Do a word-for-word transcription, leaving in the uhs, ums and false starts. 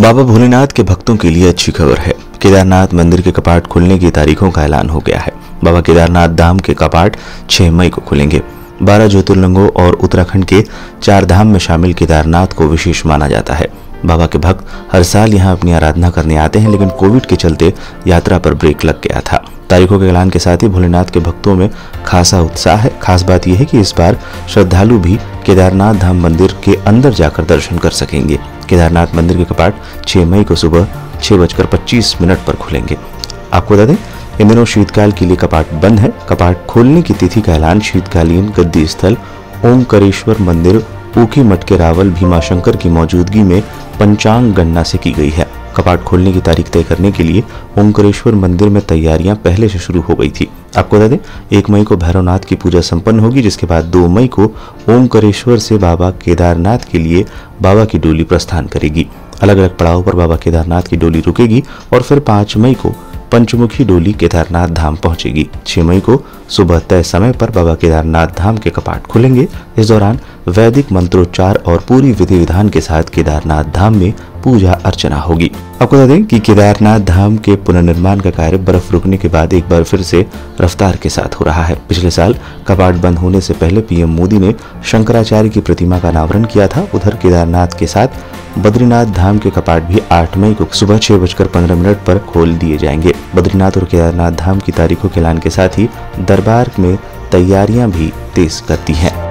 बाबा भोलेनाथ के भक्तों के लिए अच्छी खबर है। केदारनाथ मंदिर के कपाट खुलने की तारीखों का ऐलान हो गया है। बाबा केदारनाथ धाम के कपाट छह मई को खुलेंगे। बारह ज्योतिर्लिंगों और उत्तराखंड के चार धाम में शामिल केदारनाथ को विशेष माना जाता है। बाबा के भक्त हर साल यहाँ अपनी आराधना करने आते हैं, लेकिन कोविड के चलते यात्रा पर ब्रेक लग गया था। तारीखों के ऐलान के साथ ही भोलेनाथ के भक्तों में खासा उत्साह है। खास बात यह है कि इस बार श्रद्धालु भी केदारनाथ धाम मंदिर के अंदर जाकर दर्शन कर सकेंगे। केदारनाथ मंदिर के कपाट छह मई को सुबह छह बजकर पच्चीस मिनट पर खुलेंगे। आपको बता दें, इन दिनों शीतकाल के लिए कपाट बंद है। कपाट खोलने की तिथि का ऐलान शीतकालीन गद्दी स्थल ओमकरेश्वर मंदिर ऊखी मठ के रावल भीमाशंकर की मौजूदगी में पंचांग गणना से की गई है। कपाट खोलने की तारीख तय करने के लिए ओमकरेश्वर मंदिर में तैयारियां पहले से शुरू हो गई थी। आपको बता दें, एक मई को भैरोनाथ की पूजा संपन्न होगी, जिसके बाद दो मई को ओमकरेश्वर से बाबा केदारनाथ के लिए बाबा की डोली प्रस्थान करेगी। अलग अलग पड़ाव पर बाबा केदारनाथ की डोली रुकेगी और फिर पाँच मई को पंचमुखी डोली केदारनाथ धाम पहुंचेगी। छह मई को सुबह तय समय पर बाबा केदारनाथ धाम के कपाट खुलेंगे। इस दौरान वैदिक मंत्रोच्चार और पूरी विधि विधान के साथ केदारनाथ धाम में पूजा अर्चना होगी। आपको बता दें कि केदारनाथ धाम के पुनर्निर्माण का कार्य बर्फ रुकने के बाद एक बार फिर से रफ्तार के साथ हो रहा है। पिछले साल कपाट बंद होने से पहले पीएम मोदी ने शंकराचार्य की प्रतिमा का अनावरण किया था। उधर केदारनाथ के साथ बद्रीनाथ धाम के कपाट भी आठ मई को सुबह छह बजकर पंद्रह मिनट पर खोल दिए जाएंगे। बद्रीनाथ और केदारनाथ धाम की तारीखों के ऐलान के साथ ही दरबार में तैयारियां भी तेज करती है।